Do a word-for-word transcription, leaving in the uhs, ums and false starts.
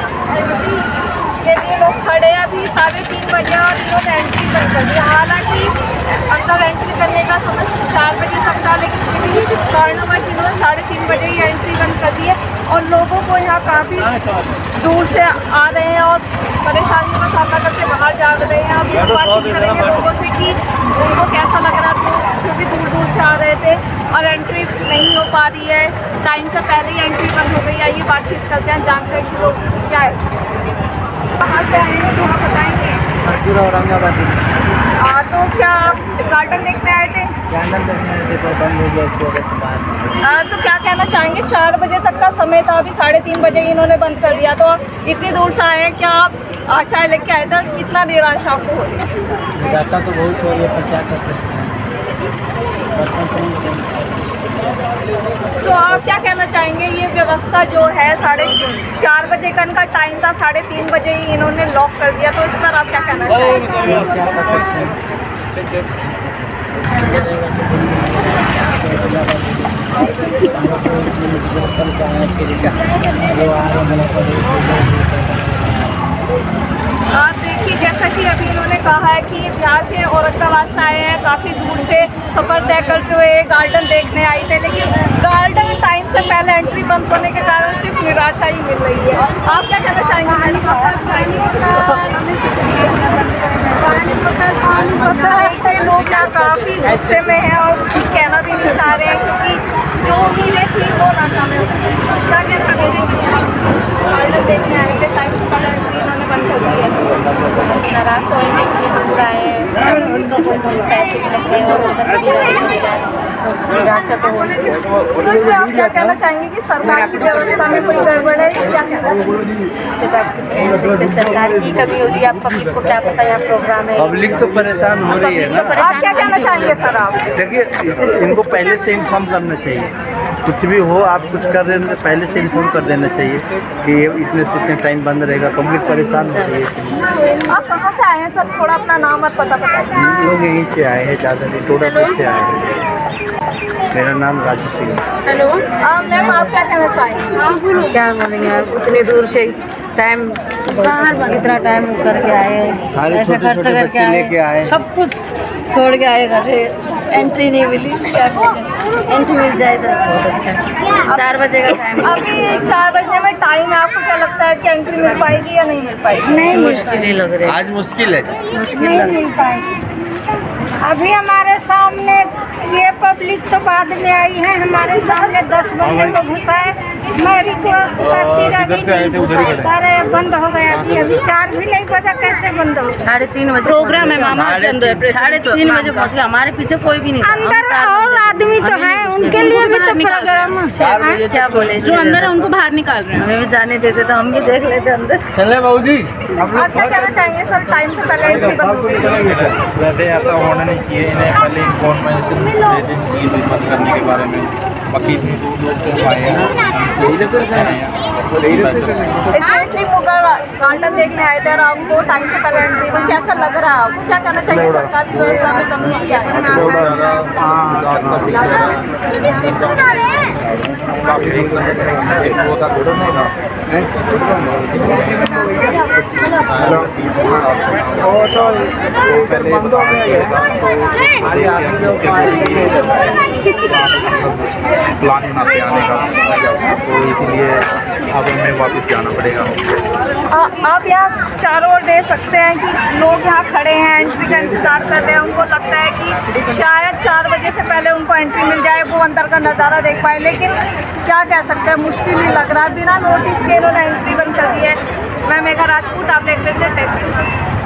ये भी लोग खड़े हैं अभी साढ़े तीन बजे और ये लोग एंट्री कर सकें। हालांकि हम सब एंट्री करने का समय चार बजे तक था, लेकिन किसी कारणवश इन्होंने साढ़े तीन बजे ही एंट्री बंद कर दी है और लोगों को यहाँ काफ़ी दूर से आ रहे हैं और परेशानियों का सामना करके बाहर जा रहे हैं। अब ये बात करेंगे लोगों से कि उनको कैसा लग रहा था, फिर भी दूर दूर से आ रहे थे और एंट्री नहीं हो पा रही है, टाइम से पहले ही एंट्री बंद हो गई है। ये बातचीत करते हैं, जानते हैं कि लोग क्या कहाँ से आए हैं, वहाँ बताएँगे। पूरा औरंगाबाद हाँ, तो क्या आप गार्डन देखने आए थे? गार्डन देखने आए थे तो बंद हो गया इसको हाँ। तो क्या कहना चाहेंगे, चार बजे तक का समय था, अभी साढ़े तीन बजे इन्होंने बंद कर दिया, तो इतनी दूर से आए हैं, क्या आप आशा लेके आए थे? कितना निराशा आपको हो रही है? निराशा तो बहुत हो रही है, पर क्या कर सकते हैं। तो आप क्या कहना चाहेंगे, ये व्यवस्था जो है साढ़े चार बजे का इनका टाइम था, साढ़े तीन बजे ही इन्होंने लॉक कर दिया, तो इस पर आप क्या कहना चाहेंगे? आप देखिए जैसा कि अभी इन्होंने कहा है कि बिहार के औरंगाबाद से आए हैं, काफ़ी दूर से सफ़र तय करते हुए गार्डन देखने आए थे, लेकिन गार्डन टाइम से पहले एंट्री बंद होने के कारण सिर्फ निराशा ही मिल रही है। आप क्या कहना चाहेंगे? लोग यहाँ काफ़ी गुस्से में हैं और कुछ कहना भी नहीं चाह रहे हैं, क्योंकि जो उम्मीदें थी वो नाकाम हो गई। क्या कहना चाहेंगे, गार्डन देखने आए थे, टाइम से पहले एंट्री इन्होंने बंद कर दी है, नाराज़ हो पैसे लगते और निराशा तो हो। तो आप क्या कहना चाहेंगे कि सरकार की व्यवस्था में कोई गड़बड़ है, क्या कहना इस पर आप कुछ कह सकते हैं? सरकार की कमी होगी, आप पब्लिक को क्या पता, यहाँ प्रोग्राम है, पब्लिक तो परेशान हो रही है ना। आप क्या कहना चाहेंगे सर? आप देखिए, इनको पहले से इन्फॉर्म करना चाहिए, कुछ भी हो आप कुछ कर रहे हैं पहले से इन्फॉर्म कर देना चाहिए कि इतने से इतने टाइम बंद रहेगा, पब्लिक परेशान हो रही है। आप कहाँ से आए हैं सब, थोड़ा अपना नाम और पता बताइए। हम लोग यहीं से आए हैं, ज़्यादा नहीं टोडापुर से आए हैं। मेरा नाम राजू सिंह। हेलो मैम, आप क्या कहना चाहेंगे? क्या बोलेंगे आप, उतने दूर से टाइम इतना टाइम करके आए, सारे खर्च करके लेके आए, सब कुछ छोड़ के आए, घर से एंट्री नहीं मिली, एंट्री मिल जाए तो बहुत अच्छा। चार बजे का टाइम, अभी चार बजे में टाइम है, आपको क्या लगता है कि एंट्री मिल पाएगी या नहीं मिल पाएगी? नहीं, मुश्किल ही लग रही है, आज मुश्किल है, मुश्किल नहीं मिल पाएगी। अभी हमारे सामने ये पब्लिक तो बाद में आई है, हमारे सामने दस बंदे को घुसाए, मैं रिक्वेस्ट करती रही, बंद हो गया अभी, अभी चार भी नहीं बजा, कैसे बंद हो? साढ़े तीन बजे प्रोग्राम है मामा, साढ़े तीन बजे पहुँच गया, हमारे पीछे कोई भी नहीं, अंदर और आदमी तो है, उनके लिए भी तो प्रोग्राम है, क्या बोले, जो अंदर है उनको बाहर निकाल रहे हैं, हमें भी जाने देते तो हम भी देख लेते अंदर। चले बाबू जी, आप क्या कहना चाहेंगे सर, टाइम से पहले? वैसे ऐसा होना नहीं चाहिए, इन्हें पहले इन्फॉर्मेशन बंद करने के बारे में, बाकी स्पेशली गार्डन देखने आए थे और आपको टाइम से पहले एंट्री बंद, कैसा लग रहा है आपको, क्या कहना चाहिए सरकार की व्यवस्था में कमी प्लान बनाते आने का, तो इसीलिए अब हमें वापस जाना पड़ेगा। आप यहाँ चारों ओर देख सकते हैं कि लोग यहाँ खड़े हैं, एंट्री का इंतज़ार कर रहे हैं, उनको लगता है कि शायद चार बजे से पहले उनको एंट्री मिल जाए, वो अंदर का नज़ारा देख पाए, लेकिन क्या कह सकते हैं, मुश्किल ही लग रहा है, बिना नोटिस के इन्होंने एंट्री बंद कर दी है। मैं मेघा राजपूत, आप देख रहे थे।